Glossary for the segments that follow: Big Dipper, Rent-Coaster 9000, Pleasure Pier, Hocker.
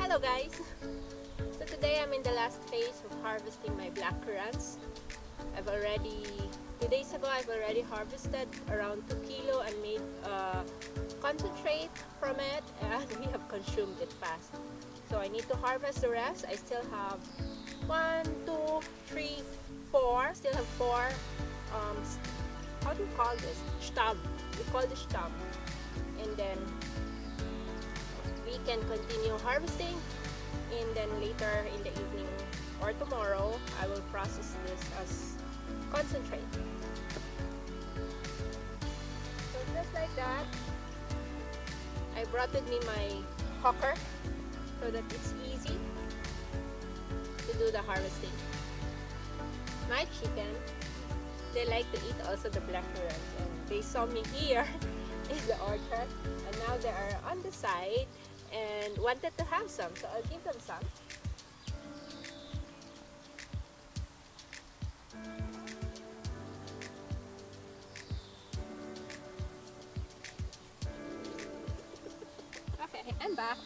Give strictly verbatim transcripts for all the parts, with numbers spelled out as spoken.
Hello guys! So today I'm in the last phase of harvesting my blackcurrants. I've already, two days ago I've already harvested around two kilo and made uh, concentrate from it, and we have consumed it fast. So I need to harvest the rest. I still have one, two, three, four. Still have four, um, how do you call this? Stab. We call this stab. And then we can continue harvesting, and then later in the evening or tomorrow I will process this as concentrate. So just like that, I brought with me my hocker so that it's easy to do the harvesting. My chicken, they like to eat also the blackcurrants, and they saw me here in the orchard, and now they are on the side and wanted to have some, so I'll give them some. Okay, I'm back.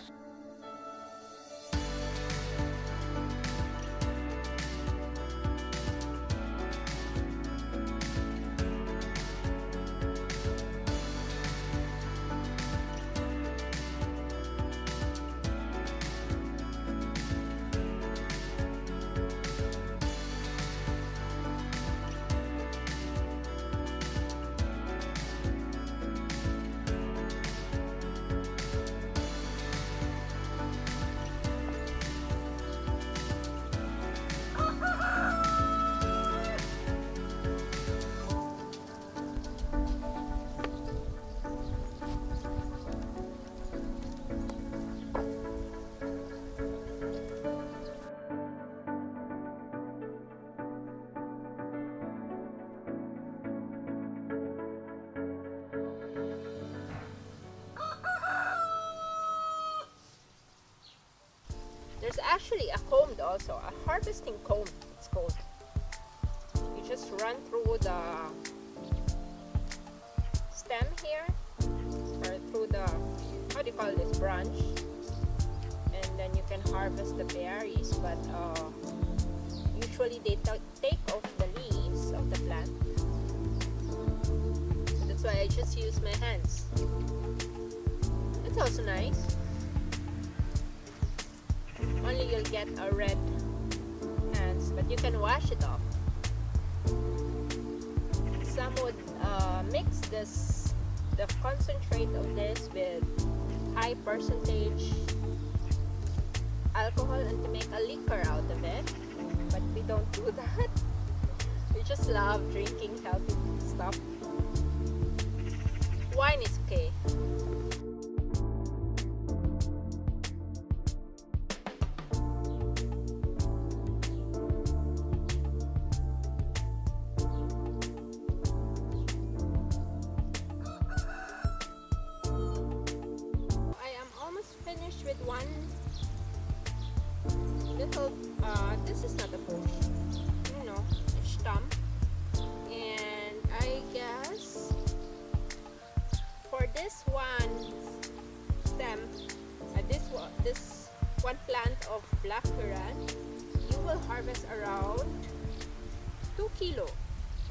There's actually a comb also, a harvesting comb, it's called. You just run through the stem here, or through the, how do you call this, branch, and then you harvest the berries, but uh, usually they take off the leaves of the plant. So that's why I just use my hands. It's also nice. Only you'll get a red hands, but you can wash it off. Some would uh, mix this, the concentrate of this with high percentage alcohol and to make a liquor out of it, but we don't do that. We just love drinking healthy stuff. Wine is okay. With one little, uh, this is not a bush, you know, a stump, and I guess for this one stem, uh, this one, this one plant of black currant, you will harvest around two kilo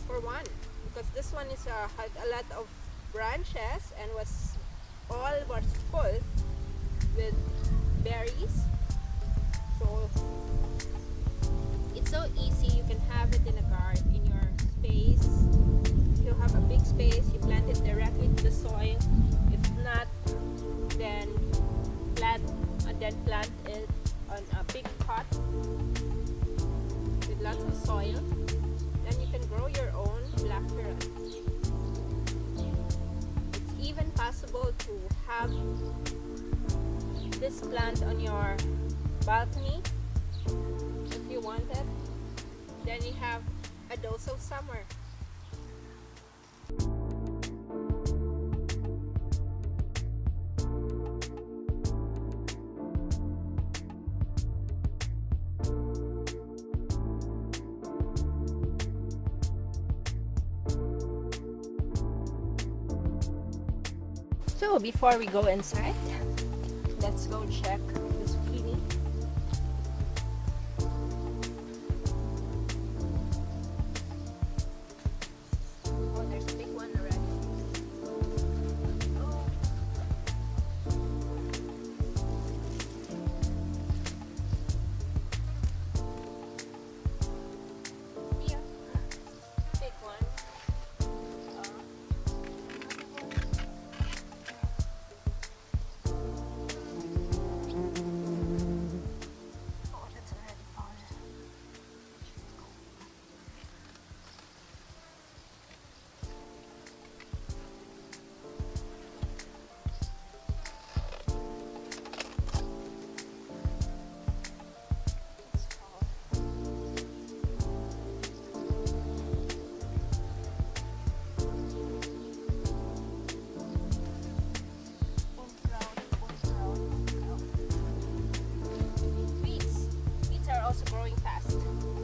for one, because this one is uh, had a lot of branches and was all was full with berries, so it's so easy. You can have it in a garden, in your space. If you have a big space, you plant it directly to the soil. If not, then plant and then plant it on a big pot with lots of soil. Then you can grow your own black currant. It's even possible to have this plant on your balcony if you want it. Then you have a dose of summer. So before we go inside, let's go check the zucchini. Oh, there's a big one already. Oh. Yeah, big one. Growing fast.